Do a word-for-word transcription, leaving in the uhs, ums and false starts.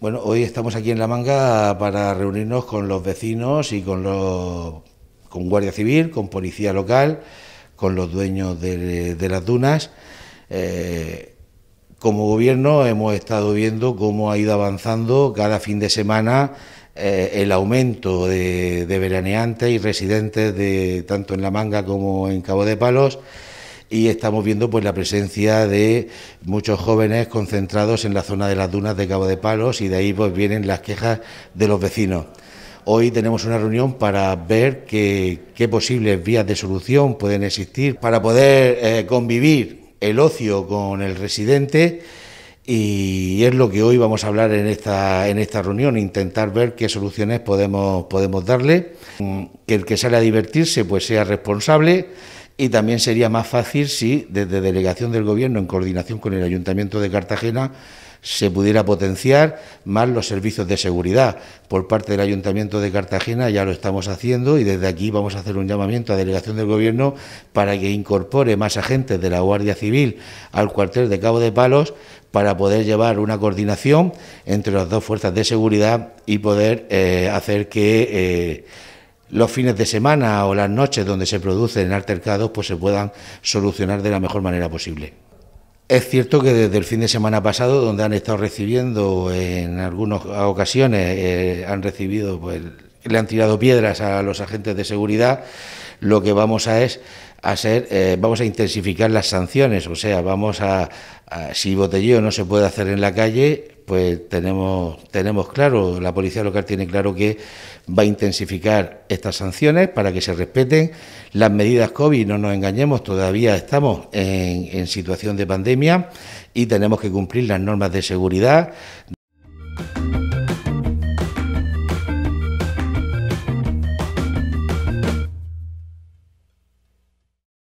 Bueno, hoy estamos aquí en La Manga para reunirnos con los vecinos y con los, con Guardia Civil, con Policía Local, con los dueños de, de Las Dunas. Eh, como gobierno hemos estado viendo cómo ha ido avanzando cada fin de semana eh, el aumento de, de veraneantes y residentes de tanto en La Manga como en Cabo de Palos. Y estamos viendo pues la presencia de muchos jóvenes concentrados en la zona de Las Dunas de Cabo de Palos, y de ahí pues vienen las quejas de los vecinos. Hoy tenemos una reunión para ver qué, qué posibles vías de solución pueden existir para poder eh, convivir el ocio con el residente, y es lo que hoy vamos a hablar en esta, en esta reunión, intentar ver qué soluciones podemos, podemos darle, que el que sale a divertirse pues sea responsable. Y también sería más fácil si desde delegación del Gobierno, en coordinación con el Ayuntamiento de Cartagena, se pudiera potenciar más los servicios de seguridad. Por parte del Ayuntamiento de Cartagena ya lo estamos haciendo, y desde aquí vamos a hacer un llamamiento a delegación del Gobierno para que incorpore más agentes de la Guardia Civil al cuartel de Cabo de Palos, para poder llevar una coordinación entre las dos fuerzas de seguridad y poder eh, hacer que Eh, los fines de semana o las noches donde se producen altercados pues se puedan solucionar de la mejor manera posible. Es cierto que desde el fin de semana pasado, donde han estado recibiendo en algunas ocasiones, eh, han recibido, pues, le han tirado piedras a los agentes de seguridad, lo que vamos a es hacer, eh, vamos a intensificar las sanciones, o sea, vamos a, a si botelleo no se puede hacer en la calle, pues tenemos, tenemos claro, la Policía Local tiene claro que va a intensificar estas sanciones para que se respeten las medidas COVID, no nos engañemos, todavía estamos en, en situación de pandemia y tenemos que cumplir las normas de seguridad.